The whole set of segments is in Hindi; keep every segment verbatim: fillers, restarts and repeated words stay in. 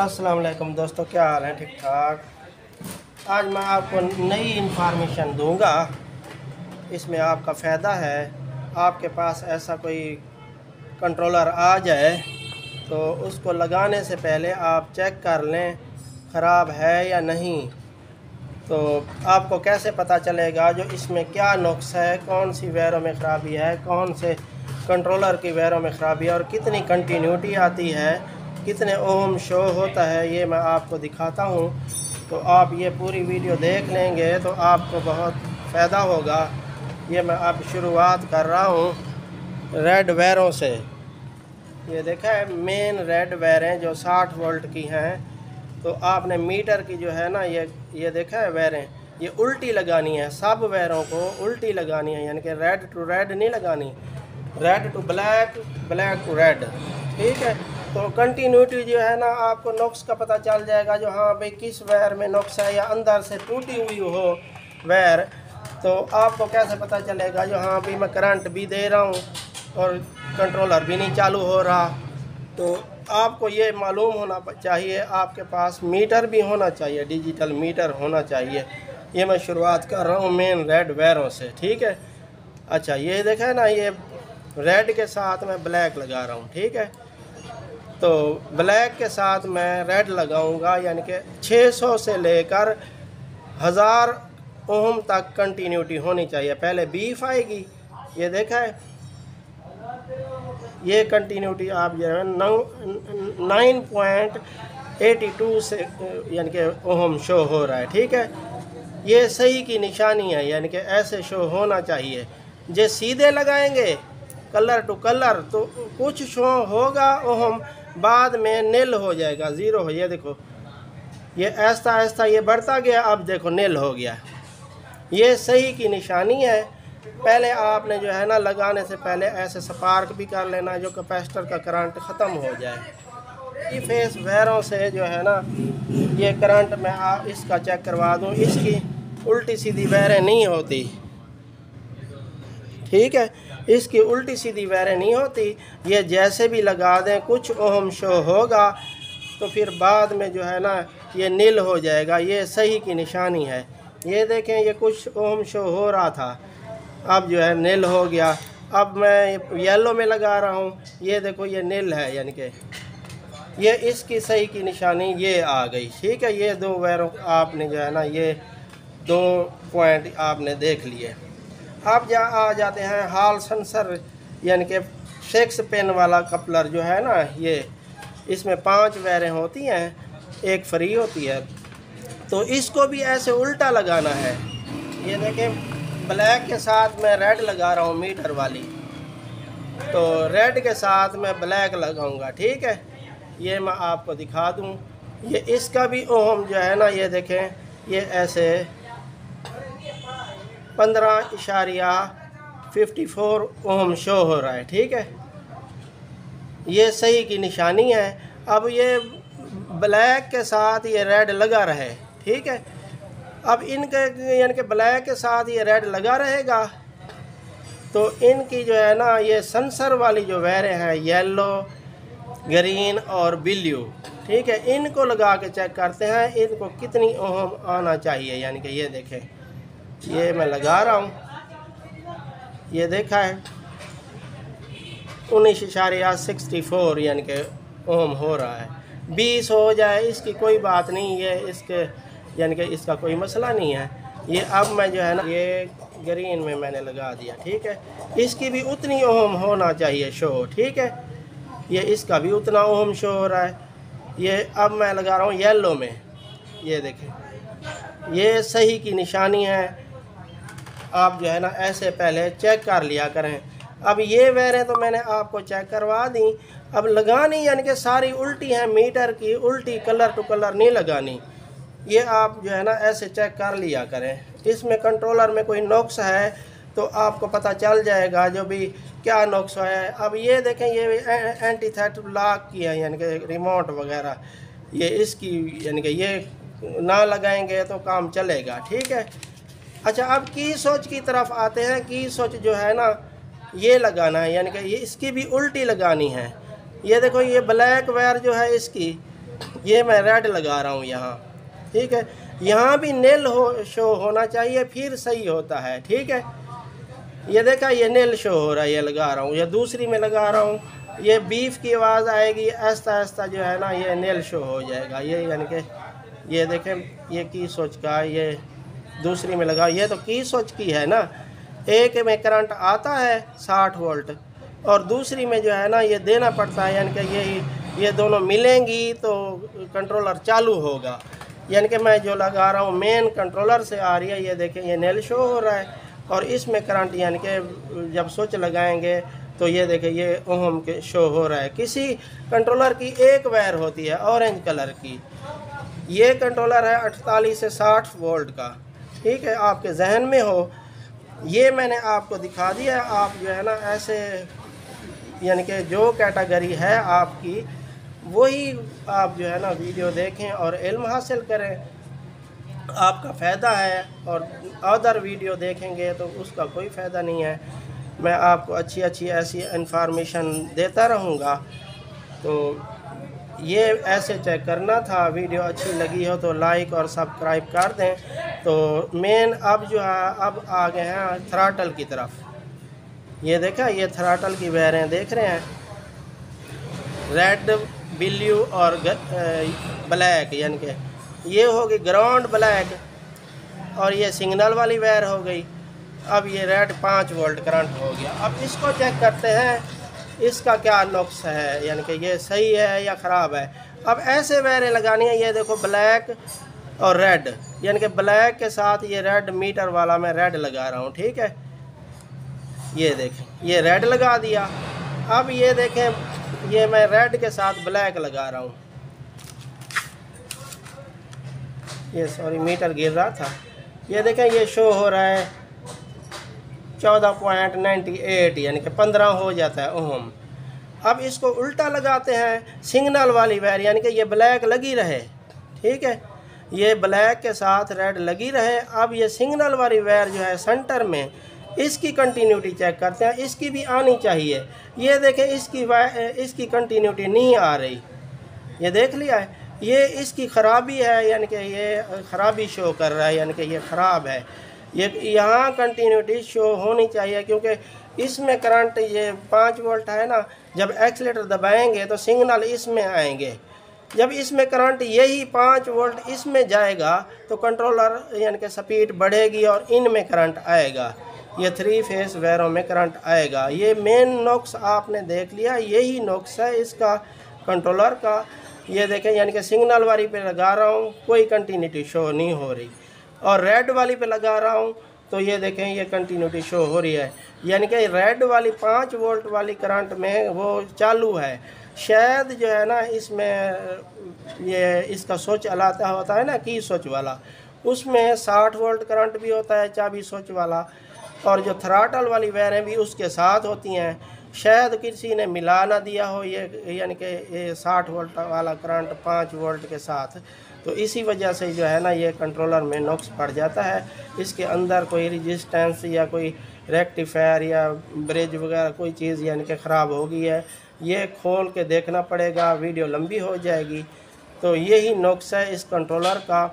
अस्सलाम वालेकुम दोस्तों, क्या हाल है? ठीक ठाक। आज मैं आपको नई इन्फॉर्मेशन दूंगा, इसमें आपका फ़ायदा है। आपके पास ऐसा कोई कंट्रोलर आ जाए तो उसको लगाने से पहले आप चेक कर लें ख़राब है या नहीं। तो आपको कैसे पता चलेगा जो इसमें क्या नुक्स है, कौन सी वायरों में ख़राबी है, कौन से कंट्रोलर की वायरों में ख़राबी है और कितनी कंटिन्यूटी आती है, कितने ओम शो होता है, ये मैं आपको दिखाता हूँ। तो आप ये पूरी वीडियो देख लेंगे तो आपको बहुत फ़ायदा होगा। ये मैं अब शुरुआत कर रहा हूँ रेड वायरों से। ये देखा है मेन रेड वायरें जो साठ वोल्ट की हैं। तो आपने मीटर की जो है ना, ये ये देखा है वायरें, ये उल्टी लगानी है। सब वायरों को उल्टी लगानी है, यानी कि रेड टू रेड नहीं लगानी, red to black, black to red. ठीक है, तो कंटिन्यूटी जो है ना, आपको नुक्स का पता चल जाएगा जो हाँ भाई किस वायर में नुक्स है, या अंदर से टूटी हुई हो वायर। तो आपको कैसे पता चलेगा जो हाँ भाई मैं करंट भी दे रहा हूँ और कंट्रोलर भी नहीं चालू हो रहा। तो आपको ये मालूम होना चाहिए, आपके पास मीटर भी होना चाहिए, डिजिटल मीटर होना चाहिए। ये मैं शुरुआत कर रहा हूँ मेन रेड वायरों से। ठीक है, अच्छा ये देखें ना, ये रेड के साथ मैं ब्लैक लगा रहा हूँ। ठीक है, तो ब्लैक के साथ मैं रेड लगाऊंगा, यानी कि छह सौ से लेकर हज़ार ओम तक कंटिन्यूटी होनी चाहिए। पहले बीफ आएगी, ये देखा है, ये कंटिन्यूटी आप जो है नौ नाइन पॉइंट एटी टू से यानी कि ओम शो हो रहा है। ठीक है, ये सही की निशानी है, यानी कि ऐसे शो होना चाहिए। जे सीधे लगाएंगे कलर टू कलर तो कुछ शो होगा ओम, बाद में नील हो जाएगा, ज़ीरो हो। ये देखो, ये ऐसा ऐसा ये बढ़ता गया, अब देखो नील हो गया। ये सही की निशानी है। पहले आपने जो है ना, लगाने से पहले ऐसे स्पार्क भी कर लेना जो कैपेसिटर का करंट ख़त्म हो जाए। ये फेस वायरों से जो है ना, ये करंट मैं आप इसका चेक करवा दूँ, इसकी उल्टी सीधी वायरें नहीं होती। ठीक है, इसकी उल्टी सीधी वायरें नहीं होती। ये जैसे भी लगा दें कुछ ओम शो होगा, तो फिर बाद में जो है ना ये नील हो जाएगा। ये सही की निशानी है। ये देखें, ये कुछ ओम शो हो रहा था, अब जो है नील हो गया। अब मैं येलो में लगा रहा हूँ, ये देखो ये नील है, यानी कि ये इसकी सही की निशानी ये आ गई। ठीक है, ये दो वायरों आपने जो है ना, ये दो पॉइंट आपने देख लिए। अब जा आ जाते हैं हॉल सेंसर, यानी कि सिक्स पेन वाला कपलर जो है ना, ये इसमें पांच वायरें होती हैं, एक फ्री होती है। तो इसको भी ऐसे उल्टा लगाना है। ये देखें, ब्लैक के साथ मैं रेड लगा रहा हूँ मीटर वाली, तो रेड के साथ मैं ब्लैक लगाऊंगा। ठीक है, ये मैं आपको दिखा दूँ। ये इसका भी ओम जो है ना, ये देखें, ये ऐसे पंद्रह इशारिया फिफ्टी फोर ओम शो हो रहा है। ठीक है, ये सही की निशानी है। अब ये ब्लैक के साथ ये रेड लगा रहे। ठीक है, अब इनके यानी कि ब्लैक के साथ ये रेड लगा रहेगा, तो इनकी जो है ना, ये सेंसर वाली जो वायरें हैं, येलो, ग्रीन और ब्लू, ठीक है, इनको लगा के चेक करते हैं इनको कितनी ओम आना चाहिए। यानी कि ये देखें, ये मैं लगा रहा हूँ, ये देखा है उन्नीस इशारिया सिक्सटी फोर यानी कि ओम हो रहा है। बीस हो जाए इसकी कोई बात नहीं है, इसके यानी कि इसका कोई मसला नहीं है। ये अब मैं जो है ना, ये ग्रीन में मैंने लगा दिया। ठीक है, इसकी भी उतनी ओम होना चाहिए शो। ठीक है, ये इसका भी उतना ओम शो हो रहा है। ये अब मैं लगा रहा हूँ येलो में, ये देखें, ये सही की निशानी है। आप जो है ना ऐसे पहले चेक कर लिया करें। अब ये वायरें तो मैंने आपको चेक करवा दी, अब लगानी यानी कि सारी उल्टी हैं, मीटर की उल्टी, कलर टू कलर नहीं लगानी। ये आप जो है ना ऐसे चेक कर लिया करें। इसमें कंट्रोलर में कोई नुक्स है तो आपको पता चल जाएगा जो भी क्या नुक्स है। अब ये देखें, ये एंटी थेट लॉक की है, यानी कि रिमोट वगैरह, ये इसकी यानी कि ये ना लगाएंगे तो काम चलेगा। ठीक है, अच्छा अब की स्विच की तरफ आते हैं। की स्विच जो है ना, ये लगाना है, यानी कि ये इसकी भी उल्टी लगानी है। ये देखो, ये ब्लैक वायर जो है इसकी, ये मैं रेड लगा रहा हूँ यहाँ, ठीक है। यहाँ भी नेल हो शो होना चाहिए फिर सही होता है, ठीक है। ये देखा ये नेल शो हो रहा है, ये लगा रहा हूँ, ये दूसरी में लगा रहा हूँ, ये बीफ की आवाज़ आएगी, आहिस्ता आहिस्ता जो है ना ये नेल शो हो जाएगा। ये यानी कि ये देखें ये की सोच का, ये दूसरी में लगा, ये तो की सोच की है ना, एक में करंट आता है साठ वोल्ट और दूसरी में जो है ना ये देना पड़ता है, यानी कि ये ये दोनों मिलेंगी तो कंट्रोलर चालू होगा। यानी कि मैं जो लगा रहा हूँ मेन कंट्रोलर से आ रही है, ये देखें ये नेल शो हो रहा है और इसमें करंट यानी कि जब स्विच लगाएंगे तो ये देखें ये ओम के शो हो रहा है। किसी कंट्रोलर की एक वायर होती है ऑरेंज कलर की, ये कंट्रोलर है अड़तालीस से साठ वोल्ट का, ठीक है, आपके जहन में हो। ये मैंने आपको दिखा दिया है, आप जो है ना ऐसे यानी कि जो कैटेगरी है आपकी वही आप जो है ना वीडियो देखें और इल्म हासिल करें, आपका फ़ायदा है। और अदर वीडियो देखेंगे तो उसका कोई फ़ायदा नहीं है। मैं आपको अच्छी अच्छी ऐसी इंफॉर्मेशन देता रहूँगा। तो ये ऐसे चेक करना था। वीडियो अच्छी लगी हो तो लाइक और सब्सक्राइब कर दें। तो मेन अब जो है अब आ गए हैं थ्राटल की तरफ। ये देखा ये थ्राटल की वायरें देख रहे हैं, रेड, ब्लू और ब्लैक, यानी कि ये हो गई ग्राउंड ब्लैक और ये सिग्नल वाली वायर हो गई। अब ये रेड पाँच वोल्ट करंट हो गया। अब इसको चेक करते हैं इसका क्या नुक्स है, यानी कि ये सही है या ख़राब है। अब ऐसे वायरें लगानी है, ये देखो ब्लैक और रेड, यानी कि ब्लैक के साथ ये रेड मीटर वाला मैं रेड लगा रहा हूँ, ठीक है। ये देखें ये रेड लगा दिया। अब ये देखें ये मैं रेड के साथ ब्लैक लगा रहा हूँ। ये सॉरी मीटर गिर रहा था। ये देखें ये शो हो रहा है चौदह पॉइंट नाइन्टी एट, यानी कि पंद्रह हो जाता है ओम। अब इसको उल्टा लगाते हैं, सिग्नल वाली वायर यानी कि ये ब्लैक लगी रहे, ठीक है, ये ब्लैक के साथ रेड लगी रहे। अब ये सिग्नल वाली वायर जो है सेंटर में, इसकी कंटिन्यूटी चेक करते हैं, इसकी भी आनी चाहिए। ये देखें इसकी वायर इसकी कंटिन्यूटी नहीं आ रही, ये देख लिया है, ये इसकी ख़राबी है, यानी कि ये ख़राबी शो कर रहा है, यानी कि ये ख़राब है। ये यहाँ कंटिन्यूटी शो होनी चाहिए क्योंकि इसमें करंट ये पाँच वोल्ट है ना, जब एक्सीलेटर दबाएंगे तो सिग्नल इसमें आएंगे। जब इसमें करंट यही पाँच वोल्ट इसमें जाएगा तो कंट्रोलर यानी कि स्पीड बढ़ेगी और इनमें करंट आएगा, ये थ्री फेस वायरों में करंट आएगा। ये मेन नुक्स आपने देख लिया, यही नुक्स है इसका कंट्रोलर का। ये देखें यानी कि सिग्नल वाली पे लगा रहा हूँ, कोई कंटिन्यूटी शो नहीं हो रही, और रेड वाली पे लगा रहा हूँ तो ये देखें ये कंटिन्यूटी शो हो रही है, यानी कि रेड वाली पाँच वोल्ट वाली करंट में वो चालू है। शायद जो है ना इसमें ये इसका स्विच अलाता होता है ना की स्विच वाला, उसमें साठ वोल्ट करंट भी होता है चाबी स्विच वाला, और जो थ्राटल वाली वायरें भी उसके साथ होती हैं। शायद किसी ने मिला ना दिया हो ये, यानी कि ये साठ वोल्ट वाला करंट पाँच वोल्ट के साथ, तो इसी वजह से जो है ना ये कंट्रोलर में नुक्स पड़ जाता है। इसके अंदर कोई रेजिस्टेंस या कोई रेक्टिफायर या ब्रिज वगैरह कोई चीज़ यानी कि ख़राब हो गई है, ये खोल के देखना पड़ेगा, वीडियो लंबी हो जाएगी। तो यही नुक्स है इस कंट्रोलर का,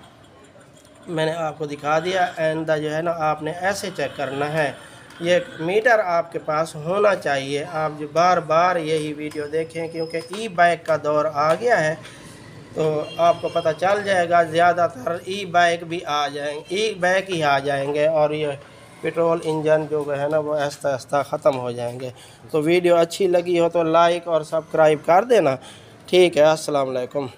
मैंने आपको दिखा दिया। आइंदा जो है ना आपने ऐसे चेक करना है, ये मीटर आपके पास होना चाहिए। आप जो बार बार यही वीडियो देखें क्योंकि ई बाइक का दौर आ गया है तो आपको पता चल जाएगा। ज़्यादातर ई बाइक भी आ जाएंगे, ई बाइक ही आ जाएंगे और ये पेट्रोल इंजन जो है ना वो आहिस्ता आहिस्ता ख़त्म हो जाएंगे। तो वीडियो अच्छी लगी हो तो लाइक और सब्सक्राइब कर देना, ठीक है। अस्सलाम वालेकुम।